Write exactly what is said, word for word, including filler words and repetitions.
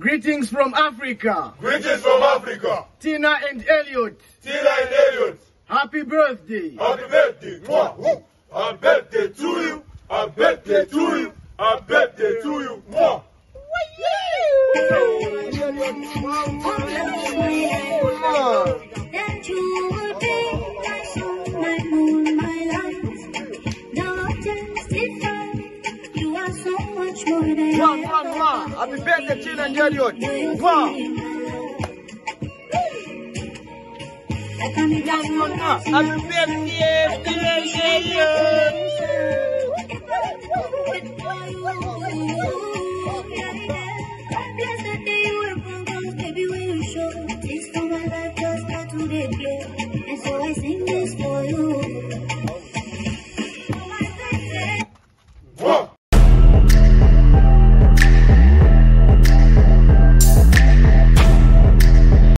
Greetings from Africa. Greetings from Africa. Tina and Elliot. Tina and Elliot. Happy birthday. Happy birthday. Happy birthday to you. Happy birthday to you. Happy birthday to you. More. That you will be that song, my moon, my light. Now justify. You are so much more than ma, ma, ma. Happy birthday, Tina and Elliot. Wow. Happy birthday,